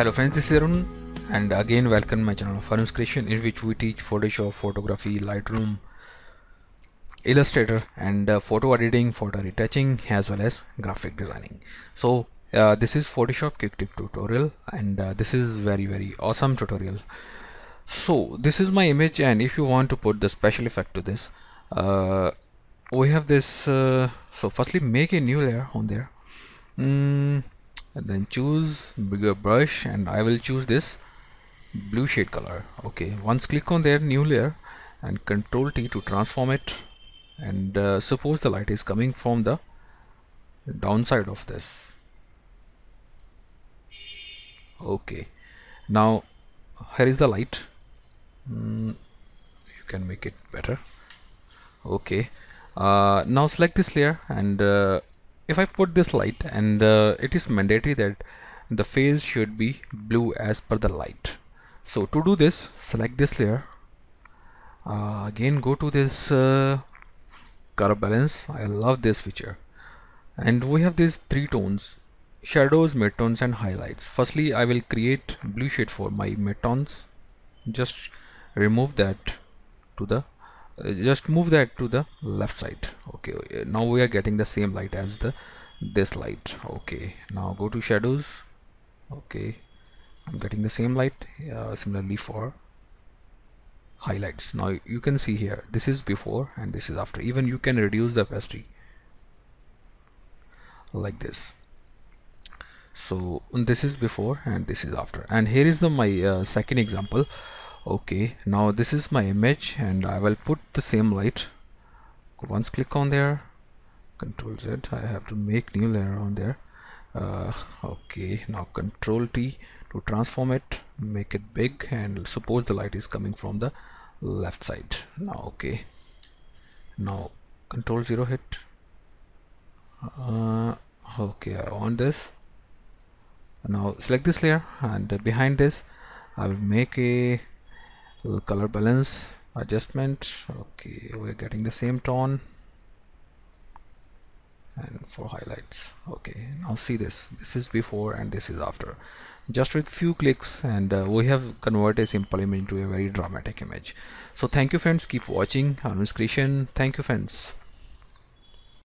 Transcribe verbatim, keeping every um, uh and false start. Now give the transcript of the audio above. Hello friends, this is Arun and again welcome my channel of Arunz Creation, in which we teach Photoshop, Photography, Lightroom, Illustrator and uh, photo editing, photo retouching as well as graphic designing. So uh, this is Photoshop quick tip tutorial and uh, this is very very awesome tutorial. So this is my image, and if you want to put the special effect to this, uh, we have this. Uh, so firstly make a new layer on there. Mm. And then choose bigger brush, and I will choose this blue shade color. Okay, once click on their new layer and control T to transform it, and uh, suppose the light is coming from the downside of this. Okay, now here is the light. Mm, you can make it better. Okay, uh, now select this layer, and uh, if I put this light, and uh, it is mandatory that the phase should be blue as per the light. So to do this, select this layer, uh, again go to this uh, color balance. I love this feature, and we have these three tones: shadows, midtones and highlights. Firstly I will create blue shade for my midtones. Just remove that to the just move that to the left side. Okay, now we are getting the same light as the this light. Okay, now go to shadows. Okay, I'm getting the same light. Uh, similarly for highlights. Now you can see here, this is before and this is after. Even you can reduce the opacity like this. So this is before and this is after, and here is the my uh, second example. Okay, now this is my image, and I will put the same light. Once click on there, control Z. I have to make new layer on there. Uh, okay, now control T to transform it, make it big, and suppose the light is coming from the left side. Now okay, now control zero hit. Uh, okay, I want this. Now select this layer, and behind this I will make a color balance adjustment. Okay, we're getting the same tone, and for highlights. Okay, now see this, this is before and this is after. Just with few clicks, and uh, we have converted a simple image to a very dramatic image. So thank you friends, keep watching Arunz Creation. Thank you friends.